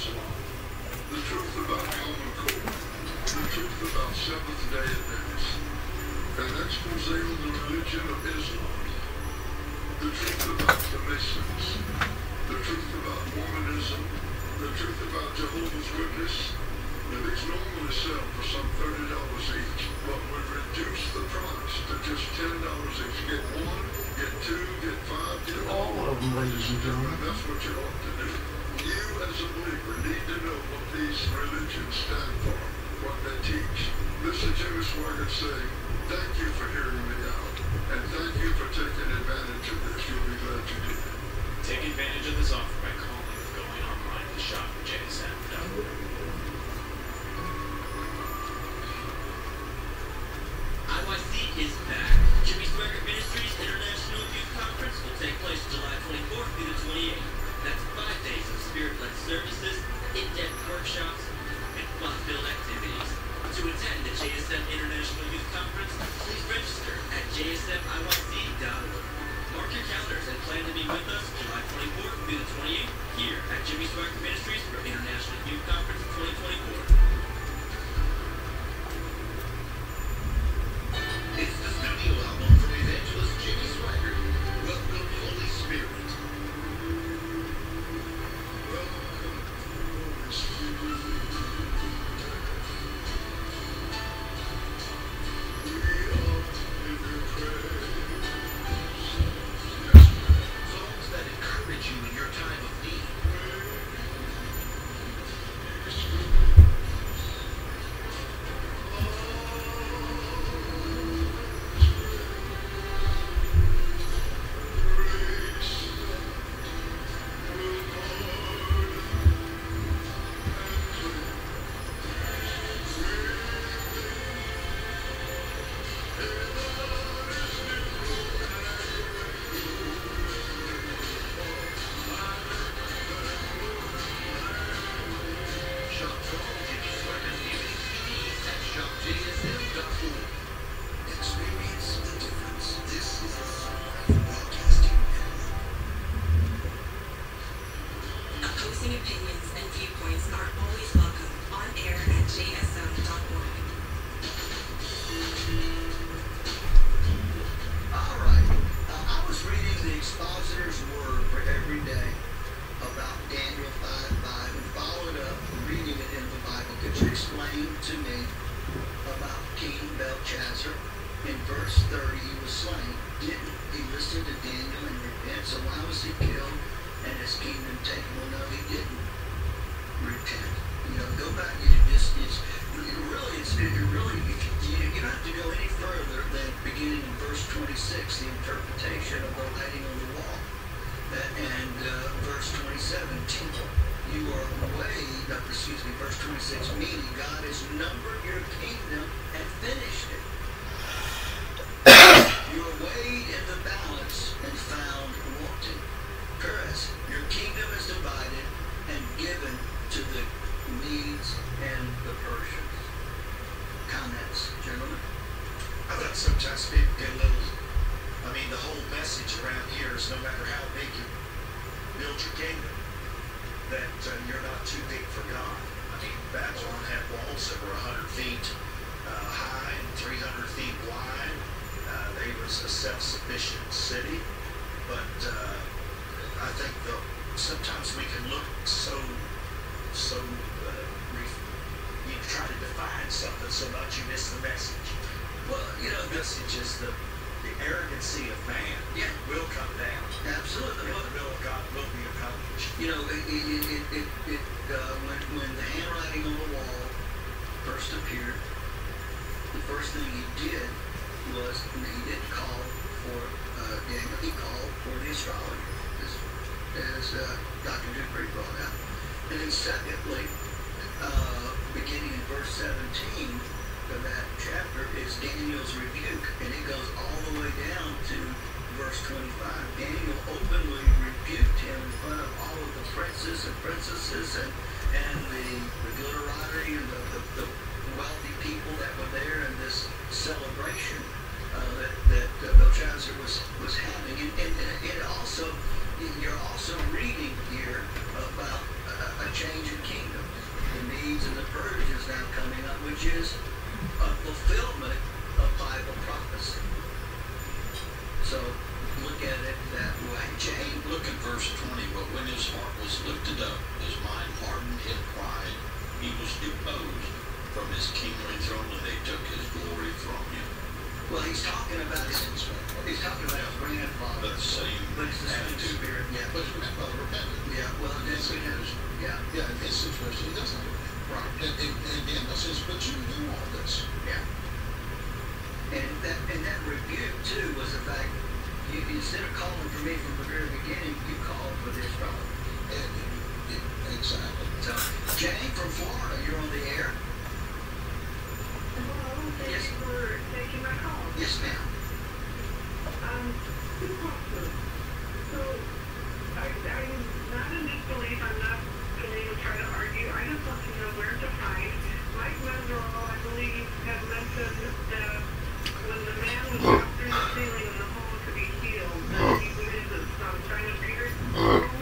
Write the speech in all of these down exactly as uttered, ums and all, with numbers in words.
Jerusalem, the truth about Covenant, the truth about Seventh-day Advents, an expose on the religion of Islam, the truth about the Masons, the truth about Mormonism, the truth about Jehovah's Witness. It's normally sell for some thirty dollars each, but we reduce the price to just ten dollars each. Get one, get two, get five, get all of them, ladies and gentlemen. And that's what you ought to do. You, as a believer, need to know what these religions stand for, what they teach. Mister Jimmy Swaggart saying, thank you for hearing me out, and thank you for taking advantage of this. You'll be glad you did. Take advantage of this offer by calling or going online to shop at J S N dot org. Is back. Jimmy Swaggart Ministries International Youth Conference will take place July twenty-fourth through the twenty-eighth. That's five days of spirit-led services, in-depth workshops, and fun-filled activities. To attend the J S M International Youth Conference, please register at J S M I Y C dot org. Mark your calendars and plan to be with us July twenty-fourth through the twenty-eighth here at Jimmy Swaggart Ministries for International Youth Conference twenty twenty-four. Change in Let's just spirit. Yeah, but you're not going to repent. Yeah, well, in that situation. Yeah. Yeah, in this situation, he doesn't repent. Right. And, and, and then I says, but you knew all this. Yeah. And that, and that rebuke, too, was the fact you, instead of calling for me from the very beginning, you called for this problem. And, and, exactly. So, Jane from Florida, you're on the air. Hello, thank yes. you for taking my call. Yes, ma'am. Um, two questions. So, I, I'm not in disbelief. I'm not going to even try to argue. I just want to know where to find. Mike Menderall, I believe, had mentioned that when the man was up through the ceiling and the hole could be healed, that he witnessed it from China Peter's home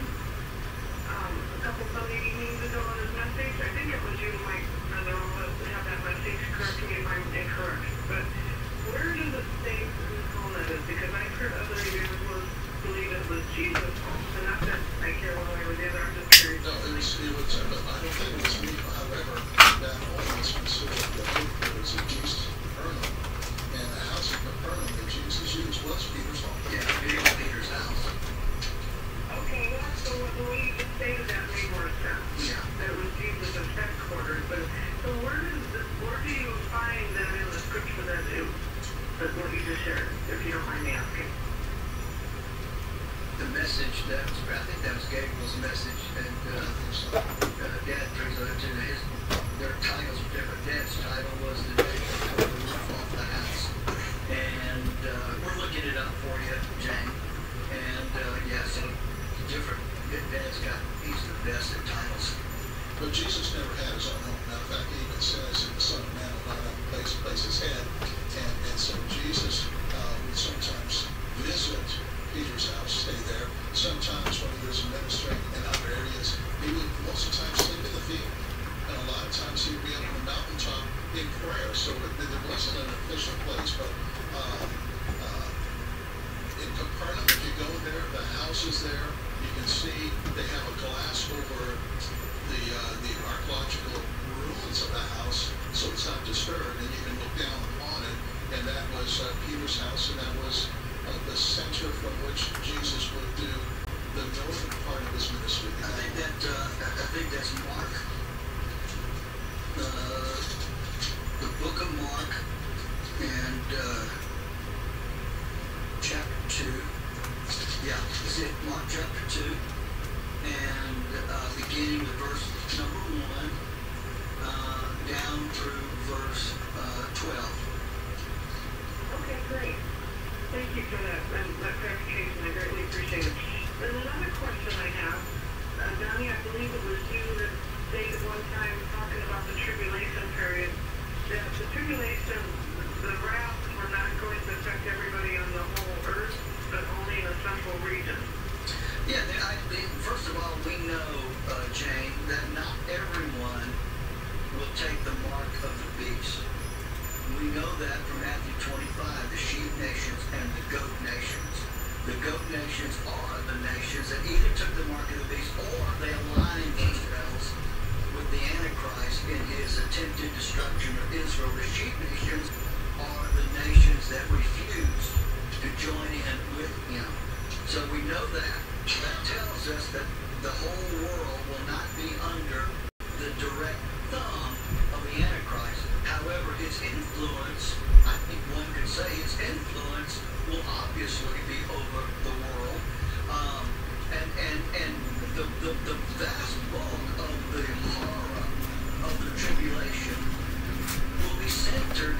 um, a couple Sunday evenings ago in his message. I think it was you, Mike Menderall, that had that message. Correct me if I'm incorrect. But where does it say whose home that is? Because I've heard other evangelicals believe it was Jesus' home. So not that I care one way or the other. I'm just curious. No, it was, it was, uh, I don't think it was me. However, that home was considered the home that was in Jesus' Capernaum. And the house of Capernaum that Jesus used was Peter's home. Yeah, it was Peter's house. Okay, well, so the way you just stated that made more sense. Yeah. That it was Jesus' headquarters. But so where does this, where do you find that in the scripture that it was? But what you just shared, if you don't mind me asking. The message that was, I think that was Gabriel's message, and uh, uh, Dad translated to his, their titles were different. Dad's title was The Day That Tore the Roof Off the House. And uh, we're looking it up for you, Jane. And uh, yeah, so different, Dad's got, he's the best at titles. But Jesus never had his own home. Matter of fact, he even says that the Son of Man will not have a place to place his head. And, and so Jesus uh, would sometimes visit Peter's house, stay there. Sometimes when he was ministering in other areas, he would most of the time sleep in the field. And a lot of times he would be on the mountaintop in prayer. So it, there wasn't an official place. But uh, uh, in Capernaum, if you go there, the house is there. You can see they have a glass over the, uh, the archaeological ruins of the house. So it's not disturbed. And you can look down on it. And that was uh, Peter's house, and that was uh, the center from which Jesus would do the northern part of his ministry. I think that uh, I think that's Mark, uh, the book of Mark, and uh, chapter two. Yeah, is it Mark chapter two, and uh, beginning with verse number one uh, down through verse uh, twelve. Okay, great. Thank you for that, um, that clarification. I greatly appreciate it. And another question I have, uh, Donnie, I believe it was you that stated one time talking about the tribulation period, that the tribulation, the wrath were not going to affect everybody on the whole earth, but only in a central region. Yeah, I, first of all, we know, uh, Jane, that not everyone will take the mark of the beast. We know that from Matthew twenty-five, the sheep nations and the goat nations. The goat nations are the nations that either took the mark of the beast or they aligned themselves with the Antichrist in his attempted destruction of Israel. The sheep nations are the nations that refused to join in with him. So we know that. That tells us that the whole world will not be under the direct thumb of the Antichrist. However, his influence, I think one could say his influence will obviously be over the world. Um, and and, and the, the, the vast bulk of the horror of the tribulation will be centered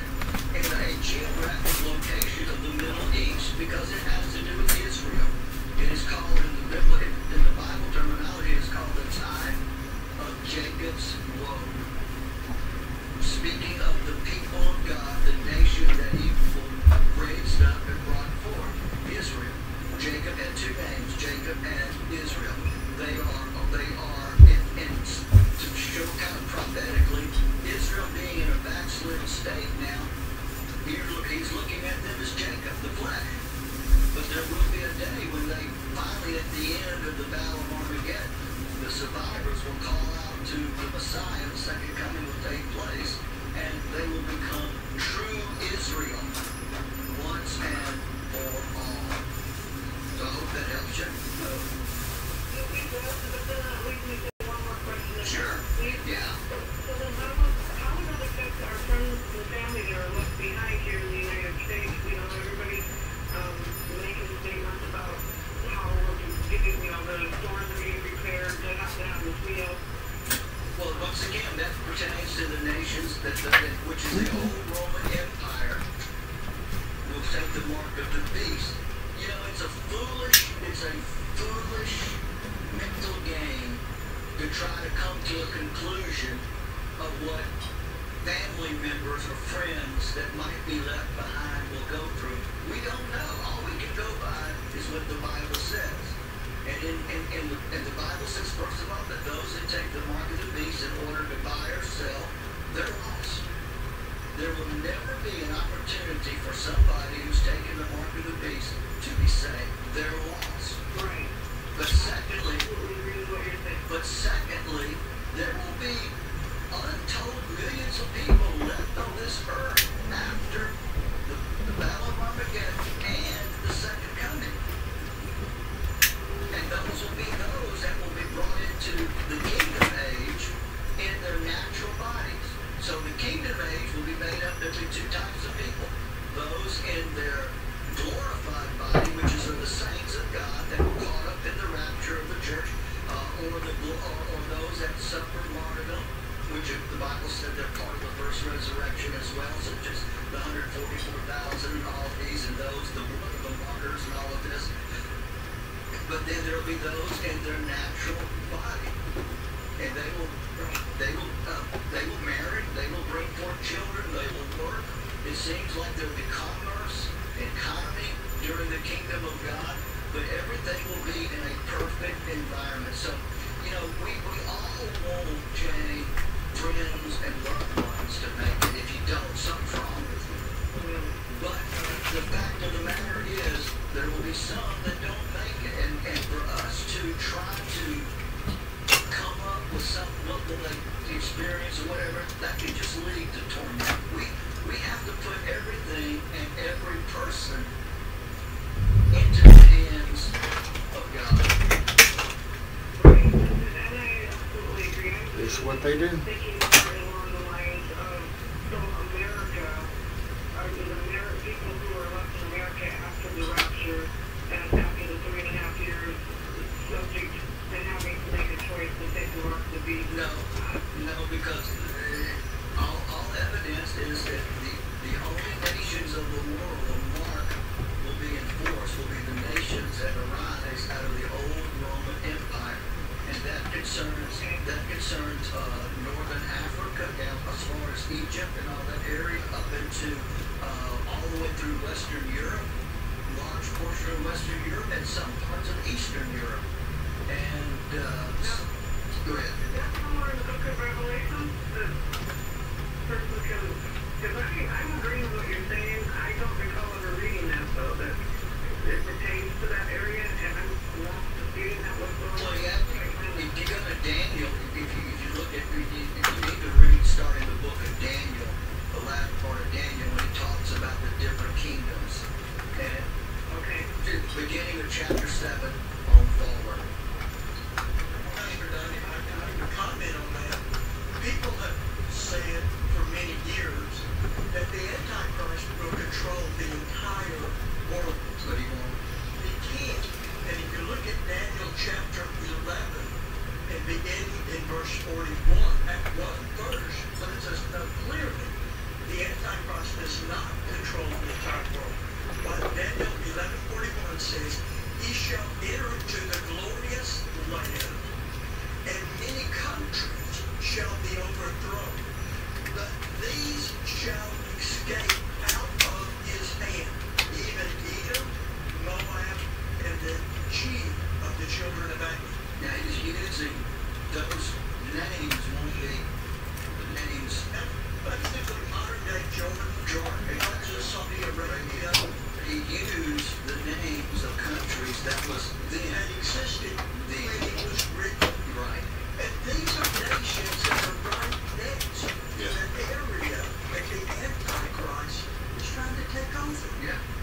in a geographic location of the Middle East because it has to do with Israel. It is called, in the Bible, in the Bible terminology, it is called the time of Jacob's woe. Speaking of the people of God, the nation that he raised up and brought forth, Israel. Jacob had two names, Jacob and Israel. They are, they are, and, and to show kind of prophetically, Israel being in a backslid state now, here he's looking at them as Jacob, the flesh. But there will be a day when they finally, at the end of the battle of Armageddon, the survivors will call out to the Messiah. The second coming will take place, and they will become true Israel once and for all. So I hope that helps.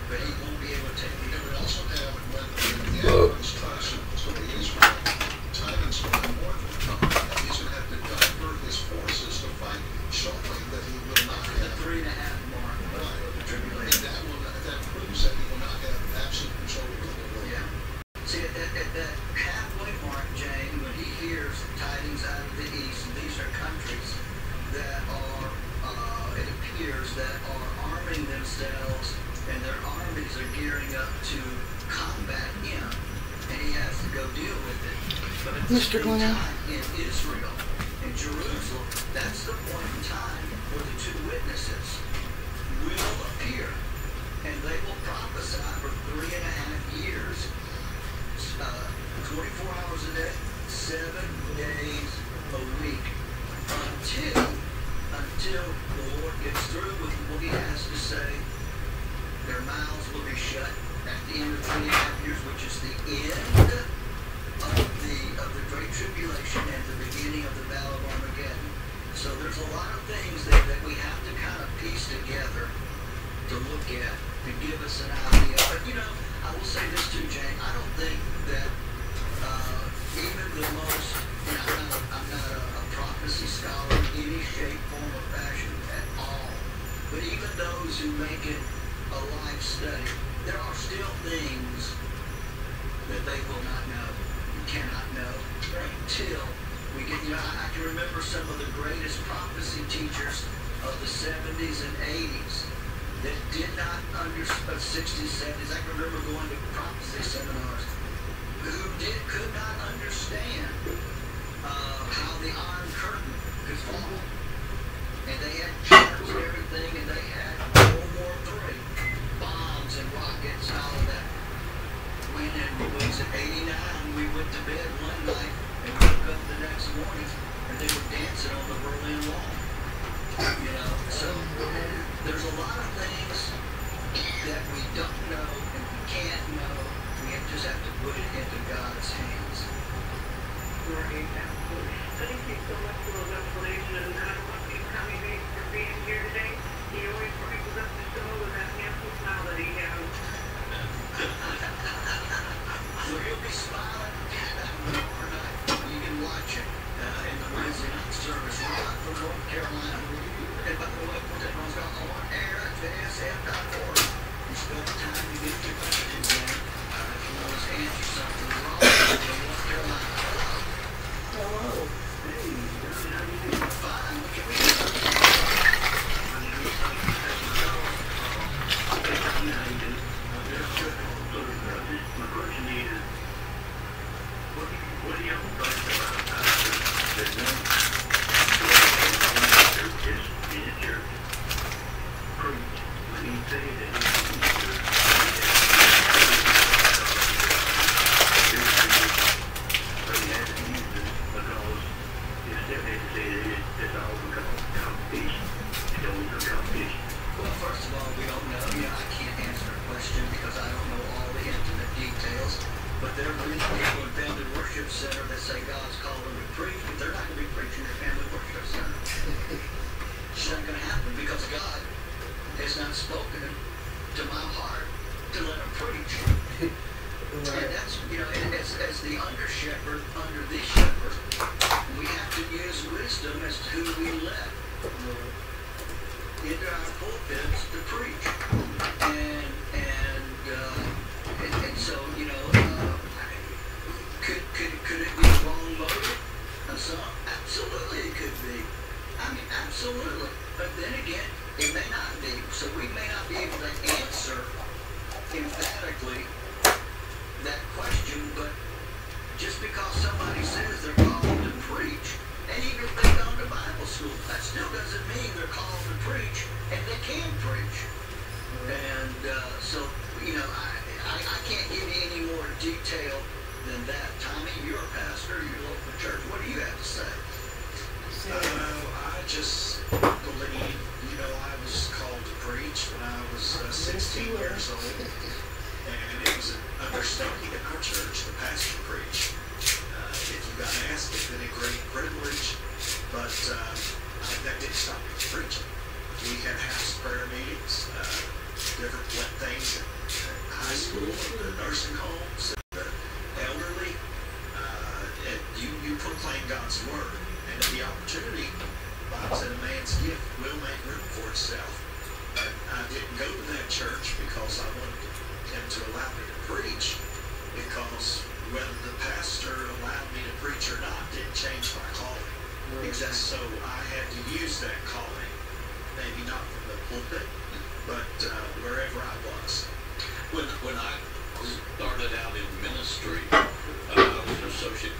But he won't be able to take it. It would also have, when the Antichrist Mister Cornell. In Israel, in Jerusalem, that's the point in time where the two witnesses will appear, and they will prophesy for three and a half years, uh, twenty-four hours a day, seven days a week, until until the Lord gets through with what He has to say. Their mouths will be shut at the end of three and a half years, which is the end of the of the Great Tribulation and the beginning of the Battle of Armageddon. So there's a lot of things that, that we have to kind of piece together to look at to give us an idea. But you know, I will say this too, Jane. I don't think that uh, even the most, and I'm not, I'm not a, a prophecy scholar in any shape, form, or fashion at all, but even those who make it a life study, there are still things that they will not know, cannot know, until we get, you know, I can remember some of the greatest prophecy teachers of the seventies and eighties that did not understand, sixties, seventies, I can remember going to prophecy seminars, who did, could not understand uh, how the Iron Curtain could fall. And they had charts and everything, and they had World War Three, bombs and rockets and all of that. When in, was it eighty-nine, we went to bed one night and woke up the next morning, and they were dancing on the Berlin Wall. You know, so there's a lot of things that we don't know and we can't know. We have just have to put it into God's hands. Right, absolutely. Thank you so much for the revelation, and I want you, Tommy Bates, for being here today. He always brings up the show with that handsome smile that he has. Well, he'll be smiling tomorrow night. You can watch it uh, in the Wednesday night service live from North Carolina. And by the way, put that one's got on air at J S F dot org. You still have time to get your question in. Uh, if you want us to answer something wrong from North Carolina. Hello. Hey, how you doing? Fine. What can we do?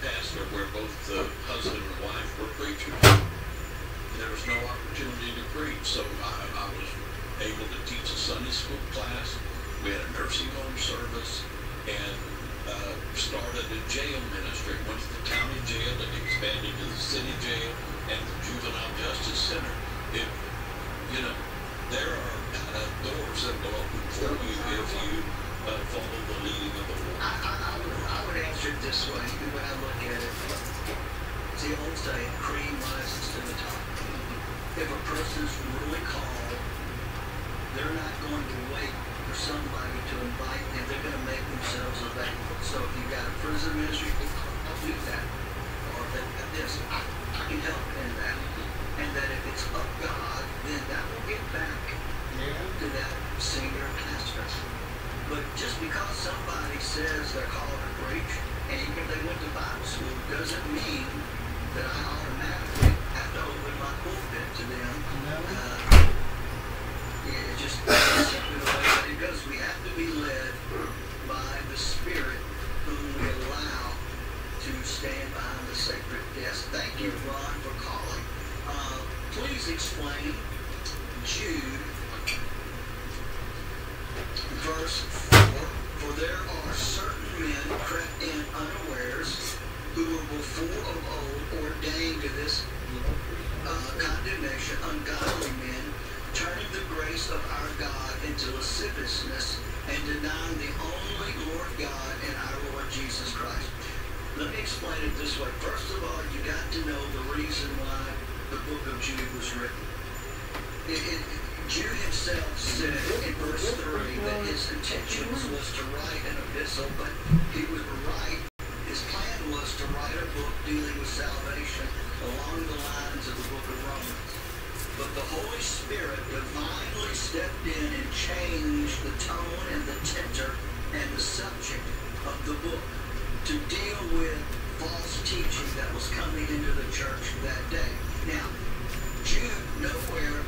Pastor started a jail ministry, went to the county jail and expanded to the city jail and the juvenile justice center. It, you know, there are uh, doors that will open for you if you uh, follow the leading of the Lord. I, I, I, would, I would answer it this way, when I look at it. It's the old saying, cream rises to the top. If a person's really called, they're not going to wait for somebody to invite them. They're going to make themselves available. So if you've got a prison ministry, I'll do that. Or that, that this, I, I can help in that. And that if it's of God, then that will get back yeah. to that senior pastor. But just because somebody says they're called to preach, and even if they went to Bible school, doesn't mean that I automatically have to open my pulpit to them. No. Uh, yeah, it just simply the way that it goes. We have to be led by the Spirit, whom we allow to stand behind the sacred desk. Thank you, Ron, for calling. Uh, please explain Jude verse four. For there are certain men crept in unawares, who were before of old ordained to this uh, condemnation, ungodly men, turning the grace of our God into lasciviousness and denying the only Lord God and our Lord Jesus Christ. Let me explain it this way. First of all, you got to know the reason why the book of Jude was written. It, it, Jude himself said in verse three that his intention was to write an epistle, but he would write, his plan was to write a book dealing with salvation along the lines of the book of Romans. But the Holy Spirit divinely stepped in and changed the tone and the tenor and the subject of the book to deal with false teaching that was coming into the church that day. Now, Jude nowhere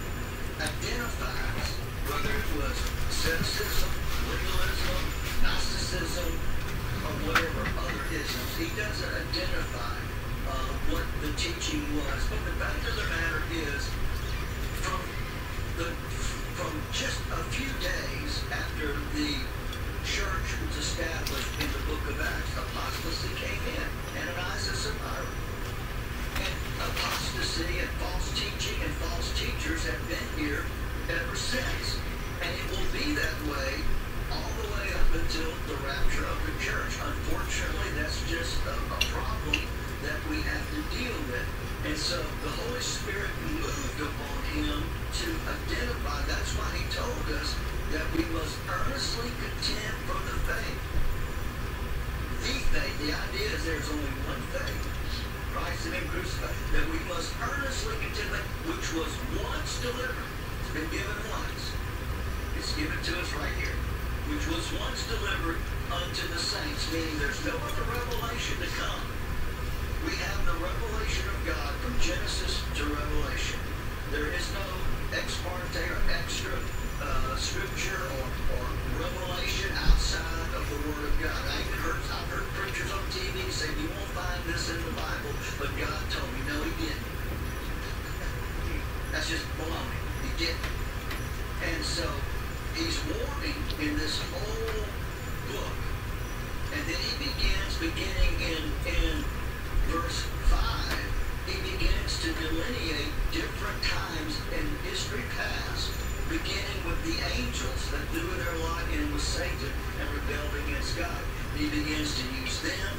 identifies whether it was asceticism, legalism, Gnosticism, or whatever other isms. He doesn't identify uh, what the teaching was. But the fact of the matter is, from, the, from just a few days after the church was established in the book of Acts, apostasy came in, Ananias and Sapphira. Apostasy and false teaching and false teachers have been here ever since. And it will be that way all the way up until the rapture of the church. Unfortunately, that's just a, a problem that we have to deal with. And so the Holy Spirit moved upon him to identify. That's why he told us that we must earnestly contend for the faith. The faith, the idea is there's only one faith. Christ had been crucified, that we must earnestly contend that which was once delivered. It's been given once. It's given to us right here. Which was once delivered unto the saints, meaning there's no other revelation to come. We have the revelation of God from Genesis to Revelation. There is no ex parte or extra uh, scripture or, or revelation outside of the Word of God. I even heard, I've heard preachers on T V say, you won't find this in the Bible, but God told me, no, he didn't. That's just baloney. He didn't. And so he's warning in this whole book. And then he begins, beginning in, in verse five, he begins to delineate different times in history past, beginning with the angels that threw their lot in with Satan and rebelled against God. He begins to use them.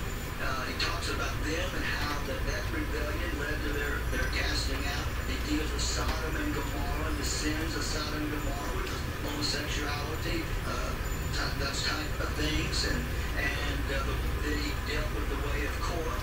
Uh, he talks about them and how that, that rebellion led to their, their casting out. He deals with Sodom and Gomorrah, the sins of Sodom and Gomorrah, which is homosexuality, uh, those type of things. And, and uh, then he dealt with the way of Korah.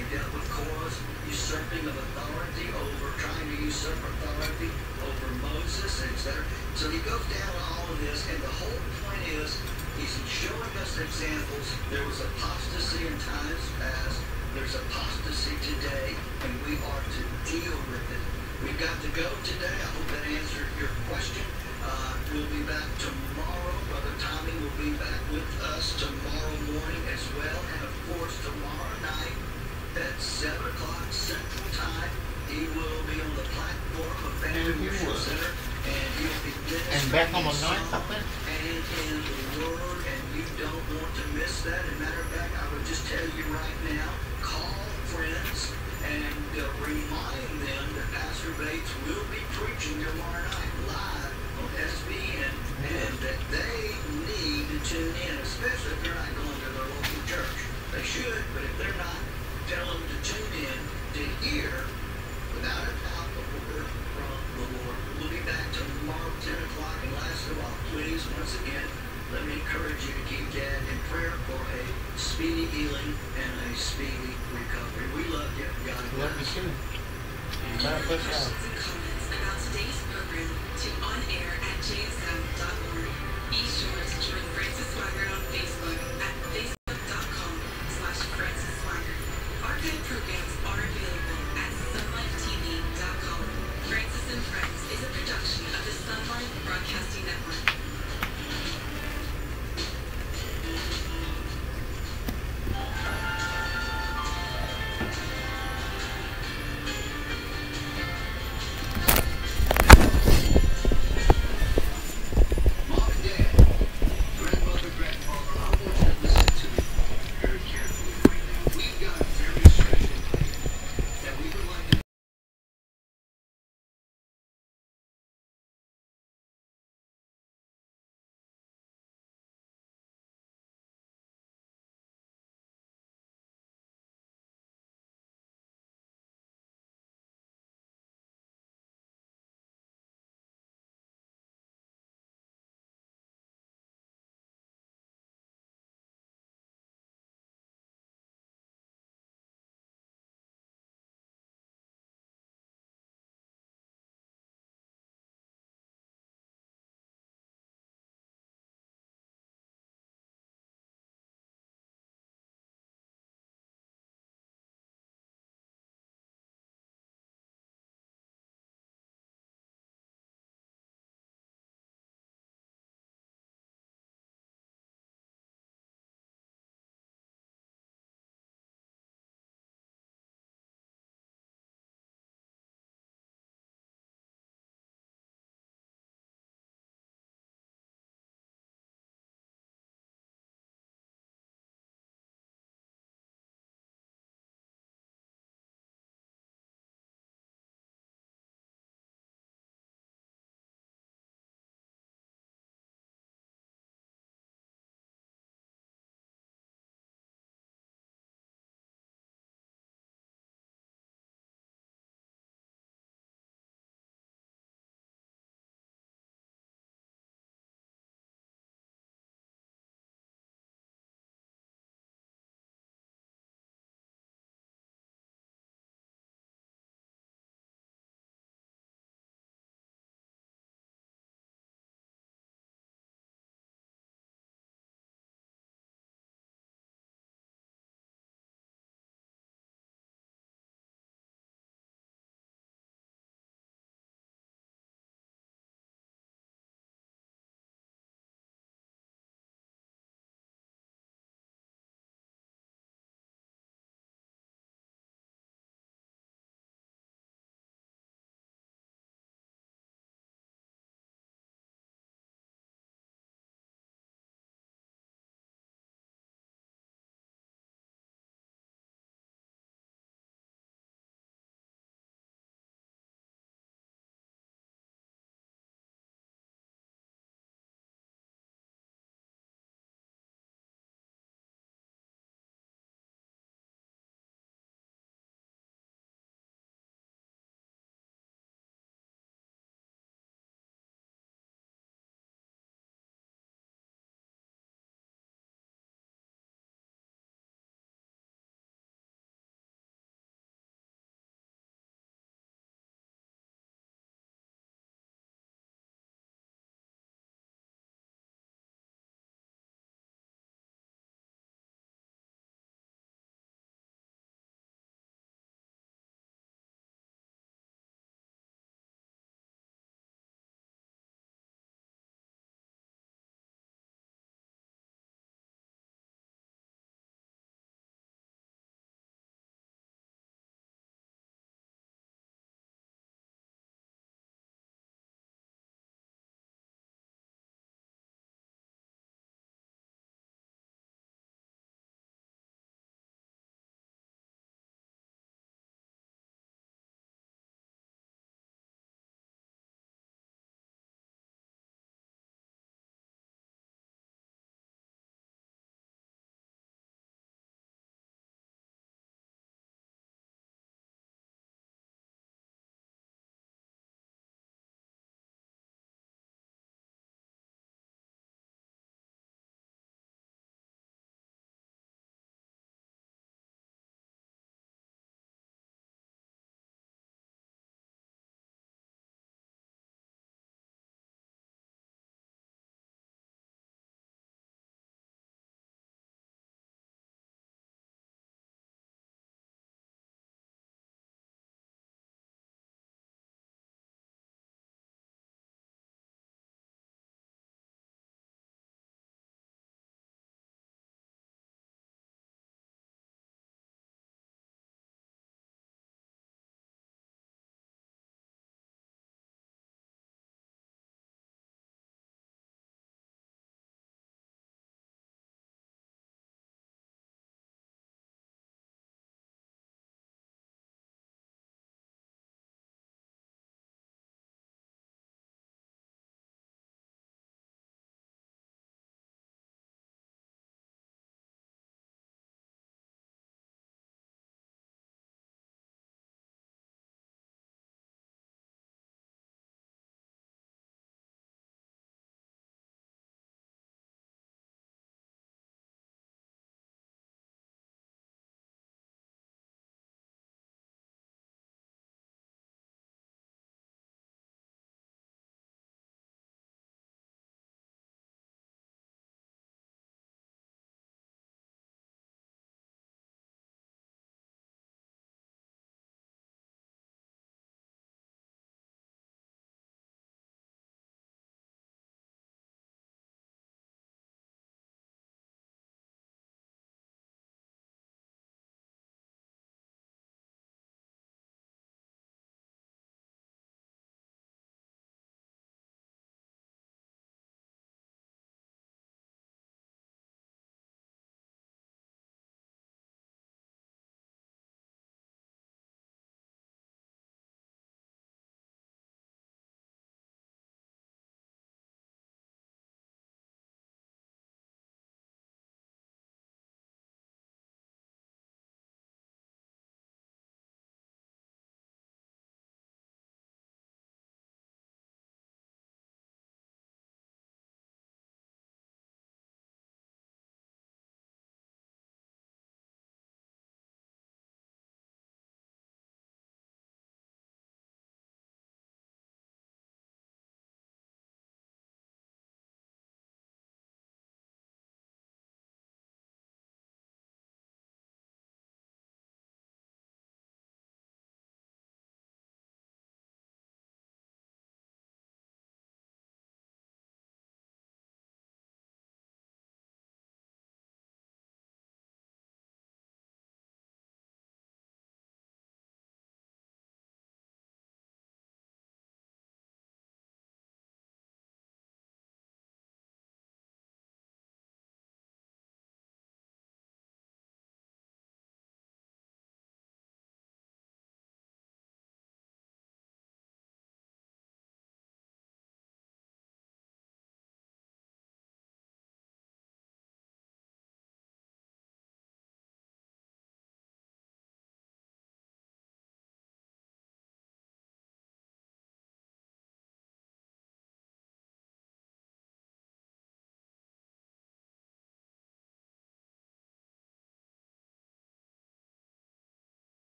He dealt with Korah's usurping of authority over, trying to usurp authority over Moses, et cetera. So he goes down all of this, and the whole point is, he's showing us examples. There was apostasy in times past. There's apostasy today, and we are to deal with it. We've got to go today. I hope that answered your question. Uh, we'll be back tomorrow. Brother Tommy will be back with us tomorrow morning as well, and of course tomorrow night at seven o'clock Central Time, he will be on the platform of Family Mission Center, and he'll be and back on the ninth, I think. And in the Word, and you don't want to miss that. As a matter of fact, I would just tell you right now, call friends and uh, remind them that Pastor Bates will be preaching tomorrow night live on S B N, and that they need to tune in, especially if they're not going to their local church. They should, but if they're not, tell them to tune in to hear without a doubt the word from the Lord. We'll be back tomorrow at ten o'clock, and last of all, please, once again, let me encourage you to keep Dad in prayer for a speedy healing and a speedy recovery. We love you. God bless you. Love you. Questions and comments about today's program to onair at j s m dot org. Be sure to join Francis Swaggart on Facebook at Facebook.